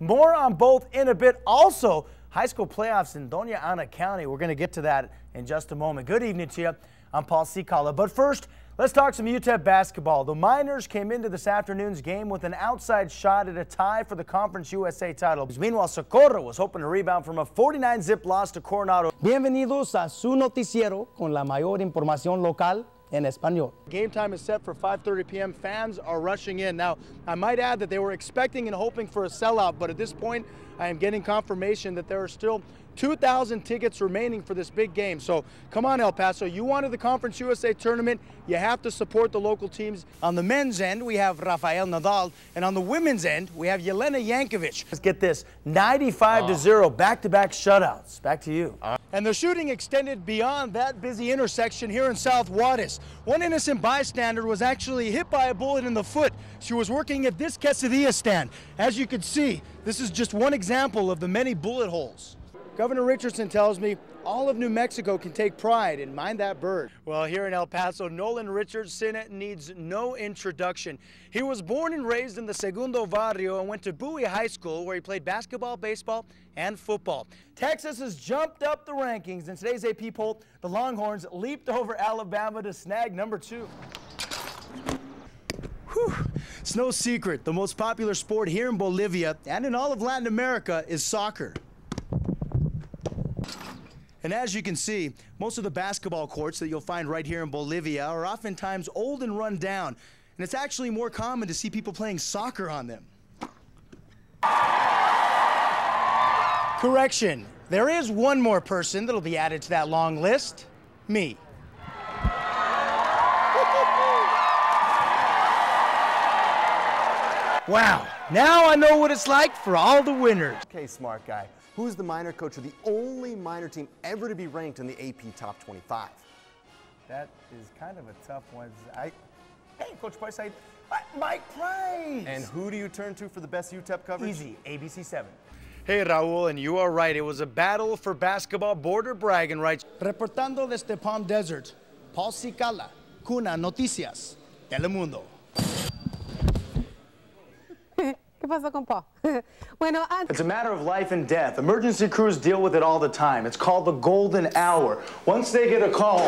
More on both in a bit. Also, high school playoffs in Doña Ana County. We're going to get to that in just a moment. Good evening to you. I'm Paul Cicala. But first, let's talk some UTEP basketball. The Miners came into this afternoon's game with an outside shot at a tie for the Conference USA title. Meanwhile, Socorro was hoping to rebound from a 49-zip loss to Coronado. Bienvenidos a su noticiero con la mayor información local en español. Game time is set for 5:30 p.m. Fans are rushing in. Now, I might add that they were expecting and hoping for a sellout, but at this point, I am getting confirmation that there are still 2,000 tickets remaining for this big game. So come on, El Paso. You wanted the Conference USA tournament. You have to support the local teams. On the men's end, we have Rafael Nadal. And on the women's end, we have Yelena Yankovic. Let's get this, 95-0, back-to-back shutouts. Back to you. And the shooting extended beyond that busy intersection here in South Juarez. One innocent bystander was actually hit by a bullet in the foot. She was working at this quesadilla stand. As you can see, this is just one example of the many bullet holes. Governor Richardson tells me all of New Mexico can take pride in Mind That Bird. Well, here in El Paso, Nolan Richardson needs no introduction. He was born and raised in the Segundo Barrio and went to Bowie High School, where he played basketball, baseball, and football. Texas has jumped up the rankings. In today's AP poll, the Longhorns leaped over Alabama to snag number 2. Whew. It's no secret, the most popular sport here in Bolivia and in all of Latin America is soccer. And as you can see, most of the basketball courts that you'll find right here in Bolivia are oftentimes old and run down. And it's actually more common to see people playing soccer on them. Correction, there is one more person that'll be added to that long list, me. Wow, now I know what it's like for all the winners. Okay, smart guy. Who's the minor coach of the only minor team ever to be ranked in the AP Top 25? That is kind of a tough one. Hey, Coach Price, Mike Price! And who do you turn to for the best UTEP coverage? Easy, ABC7. Hey, Raul, and you are right. It was a battle for basketball border bragging rights. Reportando desde Palm Desert, Paul Cicala, CUNA Noticias, Telemundo. It's a matter of life and death. Emergency crews deal with it all the time. It's called the golden hour. Once they get a call,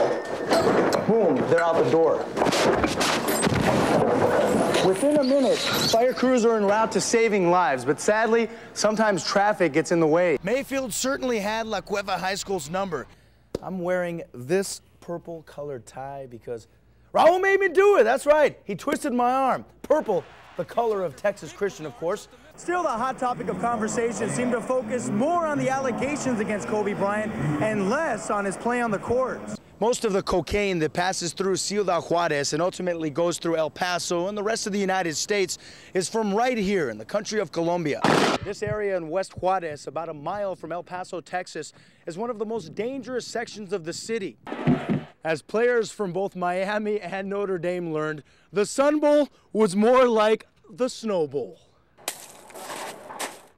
boom, they're out the door. Within a minute, fire crews are en route to saving lives, but sadly, sometimes traffic gets in the way. Mayfield certainly had La Cueva High School's number. I'm wearing this purple colored tie because Raul made me do it. That's right. He twisted my arm. Purple. The color of Texas Christian, of course. Still, the hot topic of conversation seemed to focus more on the allegations against Kobe Bryant and less on his play on the court. Most of the cocaine that passes through Ciudad Juarez and ultimately goes through El Paso and the rest of the United States is from right here in the country of Colombia. This area in West Juarez, about a mile from El Paso, Texas, is one of the most dangerous sections of the city. As players from both Miami and Notre Dame learned, the Sun Bowl was more like the Snow Bowl.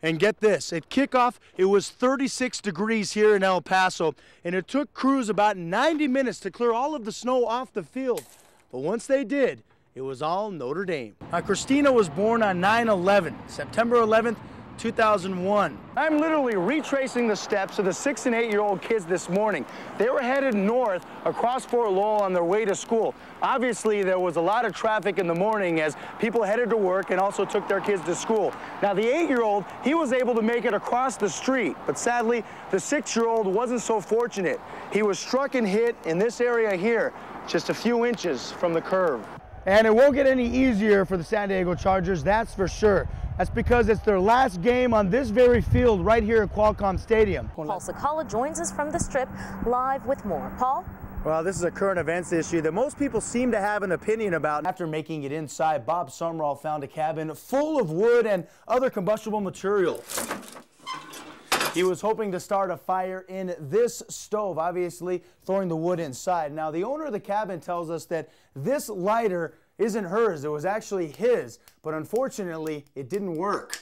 And get this, at kickoff, it was 36 degrees here in El Paso, and it took crews about 90 minutes to clear all of the snow off the field. But once they did, it was all Notre Dame. Christina was born on 9/11, September 11th, 2001. I'm literally retracing the steps of the 6- and 8-year-old kids this morning. They were headed north across Fort Lowell on their way to school. Obviously, there was a lot of traffic in the morning as people headed to work and also took their kids to school. Now, the 8-year-old, he was able to make it across the street, but sadly, the 6-year-old wasn't so fortunate. He was struck and hit in this area here, just a few inches from the curve. And it won't get any easier for the San Diego Chargers, that's for sure. That's because it's their last game on this very field right here at Qualcomm Stadium. Paul Cicala joins us from the Strip live with more. Paul? Well, this is a current events issue that most people seem to have an opinion about. After making it inside, Bob Sumrall found a cabin full of wood and other combustible material. He was hoping to start a fire in this stove, obviously throwing the wood inside. Now, the owner of the cabin tells us that this lighter isn't hers. It was actually his, but unfortunately, it didn't work.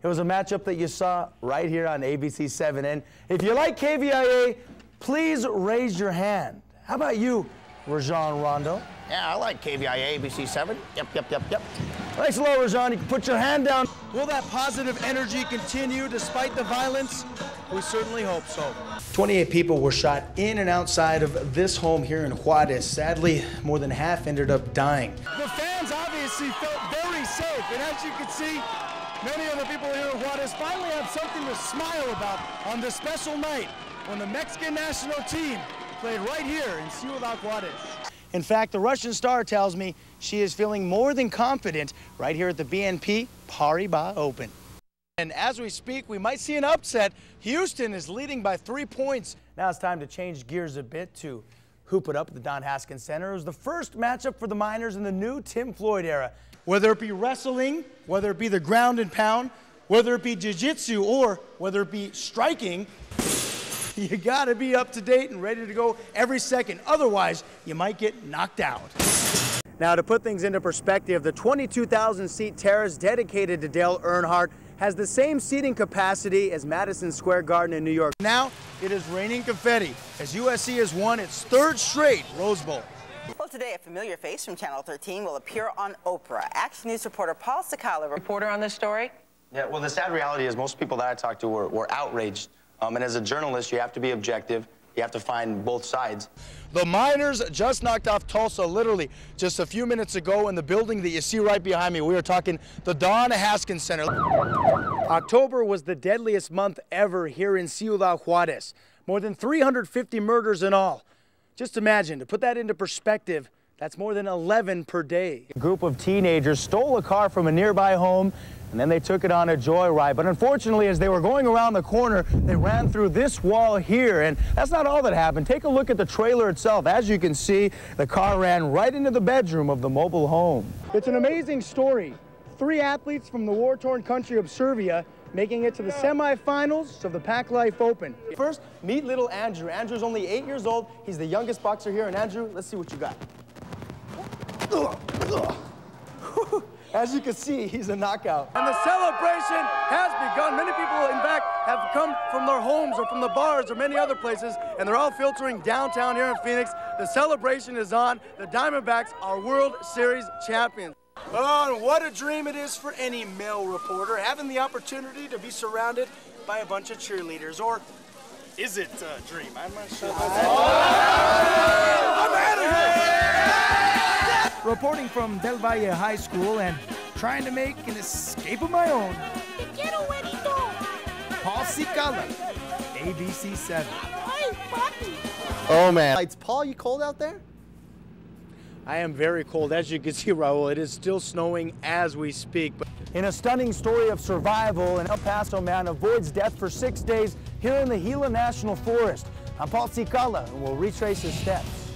It was a matchup that you saw right here on ABC7. And if you like KVIA, please raise your hand. How about you, Rajan Rondo? Yeah, I like KVIA, ABC7. Yep. Thanks a lot, Rajan. You can put your hand down. Will that positive energy continue despite the violence? We certainly hope so. 28 people were shot in and outside of this home here in Juarez. Sadly, more than half ended up dying. The fans obviously felt very safe, and as you can see, many of the people here in Juarez finally have something to smile about on this special night when the Mexican national team played right here in Ciudad Juarez. In fact, the Russian star tells me she is feeling more than confident right here at the BNP Paribas Open. And as we speak, we might see an upset. Houston is leading by 3 points. Now it's time to change gears a bit to hoop it up at the Don Haskins Center. It was the first matchup for the Miners in the new Tim Floyd era. Whether it be wrestling, whether it be the ground and pound, whether it be jiu-jitsu, or whether it be striking, you gotta be up to date and ready to go every second. Otherwise, you might get knocked out. Now, to put things into perspective, the 22,000-seat terrace dedicated to Dale Earnhardt has the same seating capacity as Madison Square Garden in New York. Now, it is raining confetti as USC has won its third straight Rose Bowl. Well, today, a familiar face from Channel 13 will appear on Oprah. Action News reporter Paul Cicala. Reporter on this story? Yeah, well, the sad reality is most people that I talked to were outraged. And as a journalist, you have to be objective. You have to find both sides. The Miners just knocked off Tulsa literally just a few minutes ago in the building that you see right behind me. We are talking the Don Haskins Center. October was the deadliest month ever here in Ciudad Juarez. More than 350 murders in all. Just imagine, to put that into perspective, that's more than 11 per day. A group of teenagers stole a car from a nearby home, and then they took it on a joyride. But unfortunately, as they were going around the corner, they ran through this wall here. And that's not all that happened. Take a look at the trailer itself. As you can see, the car ran right into the bedroom of the mobile home. It's an amazing story. 3 athletes from the war-torn country of Serbia making it to the semifinals of the Pac Life Open. First, meet little Andrew. Andrew's only 8 years old. He's the youngest boxer here. And Andrew, let's see what you got. As you can see, he's a knockout. And the celebration has begun. Many people, in fact, have come from their homes or from the bars or many other places, and they're all filtering downtown here in Phoenix. The celebration is on. The Diamondbacks are World Series champions. Oh, and what a dream it is for any male reporter, having the opportunity to be surrounded by a bunch of cheerleaders. Or is it a dream? I'm not sure. I'm out of here! Reporting from Del Valle High School and trying to make an escape of my own, Paul Cicala, ABC7. Oh, man. It's Paul, you cold out there? I am very cold. As you can see, Raul, it is still snowing as we speak. In a stunning story of survival, an El Paso man avoids death for 6 days here in the Gila National Forest. I'm Paul Cicala, and we'll retrace his steps.